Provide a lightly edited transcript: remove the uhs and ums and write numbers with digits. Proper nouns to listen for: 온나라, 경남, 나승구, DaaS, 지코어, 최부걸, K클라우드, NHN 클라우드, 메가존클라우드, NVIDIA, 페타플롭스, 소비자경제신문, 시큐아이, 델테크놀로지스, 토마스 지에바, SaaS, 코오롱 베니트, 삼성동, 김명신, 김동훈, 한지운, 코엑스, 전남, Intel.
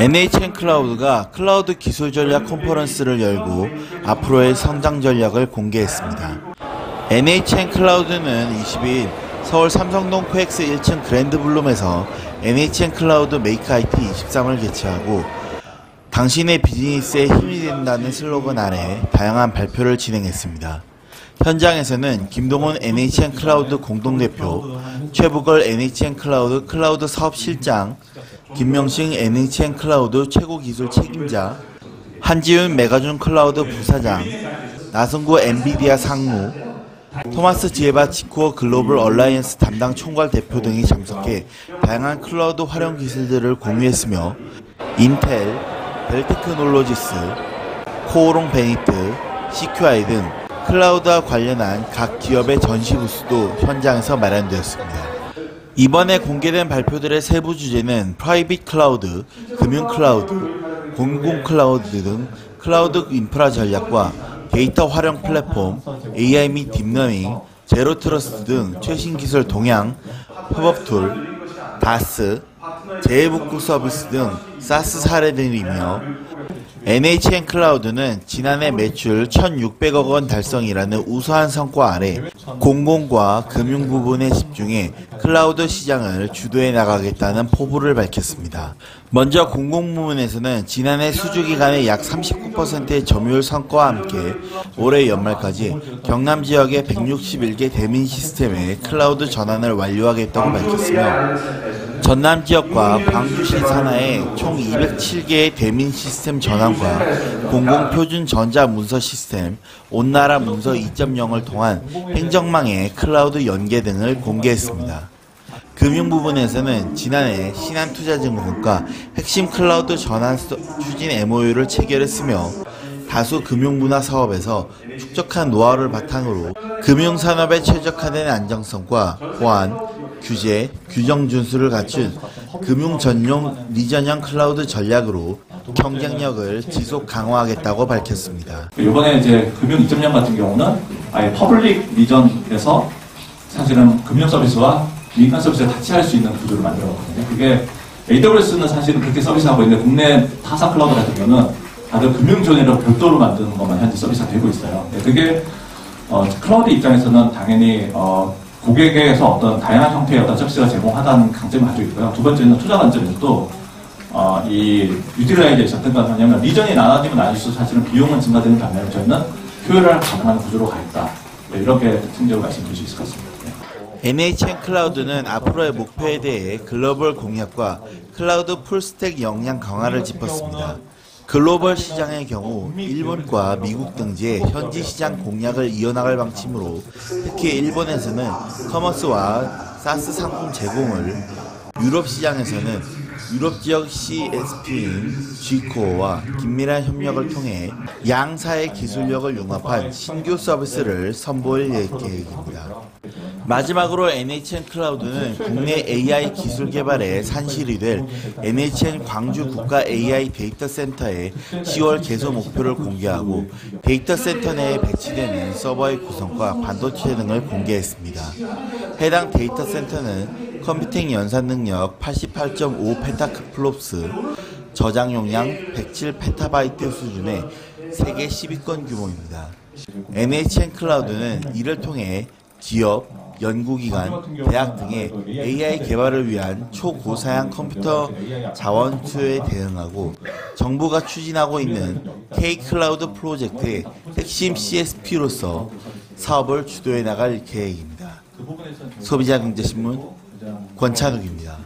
NHN 클라우드가 클라우드 기술 전략 컨퍼런스를 열고 앞으로의 성장 전략을 공개했습니다. NHN 클라우드는 22일 서울 삼성동 코엑스 1층 그랜드블룸에서 NHN 클라우드 메이크 IT 23을 개최하고 당신의 비즈니스에 힘이 된다는 슬로건 아래 다양한 발표를 진행했습니다. 현장에서는 김동훈 NHN 클라우드 공동대표, 최부걸 NHN 클라우드 사업실장, 김명신 NHN 클라우드 최고기술 책임자, 한지운 메가존클라우드 부사장, 나승구 엔비디아 상무, 토마스 지에바 지코어 글로벌 얼라이언스 담당 총괄 대표 등이 참석해 다양한 클라우드 활용 기술들을 공유했으며 인텔, 델테크놀로지스, 코오롱 베니트, 시큐아이 등 클라우드와 관련한 각 기업의 전시 부스도 현장에서 마련되었습니다. 이번에 공개된 발표들의 세부 주제는 프라이빗 클라우드, 금융 클라우드, 공공 클라우드 등 클라우드 인프라 전략과 데이터 활용 플랫폼, AI 및 딥러닝, 제로 트러스트 등 최신 기술 동향, 협업 툴, DaaS, 재해복구 서비스 등 사스 사례들이며 NHN 클라우드는 지난해 매출 1,600억 원 달성이라는 우수한 성과 아래 공공과 금융 부분에 집중해 클라우드 시장을 주도해 나가겠다는 포부를 밝혔습니다. 먼저 공공 부문에서는 지난해 수주기간의 약 39%의 점유율 성과와 함께 올해 연말까지 경남 지역의 161개 대민 시스템의 클라우드 전환을 완료하겠다고 밝혔으며 전남 지역과 광주시 산하에 총 207개의 대민 시스템 전환과 공공표준 전자문서 시스템, 온나라 문서 2.0을 통한 행정망의 클라우드 연계 등을 공개했습니다. 금융 부분에서는 지난해 신한투자증권과 핵심 클라우드 전환 추진 MOU를 체결했으며 다수 금융문화 사업에서 축적한 노하우를 바탕으로 금융산업에 최적화된 안정성과 보안, 규제, 규정 준수를 갖춘 금융 전용 리전형 클라우드 전략으로 경쟁력을 지속 강화하겠다고 밝혔습니다. 이번에 이제 금융 2.0 같은 경우는 아예 퍼블릭 리전에서 사실은 금융 서비스와 민간 서비스를 같이 할 수 있는 구조를 만들었거든요. 그게 AWS는 사실은 그렇게 서비스하고 있는데 국내 타사 클라우드 같은 경우는 다들 금융 존이라고 별도로 만드는 것만 현재 서비스가 되고 있어요. 그게 클라우드 입장에서는 당연히 고객에서 어떤 다양한 형태의 어떤 서비스가 제공하다는 강점을 가지고 있고요. 두 번째는 투자 관점에서도 이 유틸라이제이션 어떤가 하냐면 리전이 나눠지면 나눠질수록 사실은 비용은 증가되는 반면에 저희는 효율을 가능한 구조로 가겠다. 네, 이렇게 특징적으로 말씀드릴 수 있을 것 같습니다. NHN 클라우드는 앞으로의 목표에 대해 글로벌 공략과 클라우드 풀스택 역량 강화를 짚었습니다. 글로벌 시장의 경우 일본과 미국 등지의 현지 시장 공략을 이어나갈 방침으로 특히 일본에서는 커머스와 사스 상품 제공을, 유럽 시장에서는 유럽 지역 CSP인 지코어와 긴밀한 협력을 통해 양사의 기술력을 융합한 신규 서비스를 선보일 계획입니다. 마지막으로 NHN 클라우드는 국내 AI 기술 개발에 산실이 될 NHN 광주 국가 AI 데이터 센터의 10월 개소 목표를 공개하고 데이터 센터 내에 배치되는 서버의 구성과 반도체 등을 공개했습니다. 해당 데이터 센터는 컴퓨팅 연산 능력 88.5 페타플롭스, 저장 용량 107 페타바이트 수준의 세계 10위권 규모입니다. NHN 클라우드는 이를 통해 기업, 연구기관, 대학 등의 AI 개발을 위한 초고사양 컴퓨터 자원 수요에 대응하고 정부가 추진하고 있는 K클라우드 프로젝트의 핵심 CSP로서 사업을 주도해 나갈 계획입니다. 소비자경제신문 권찬욱입니다.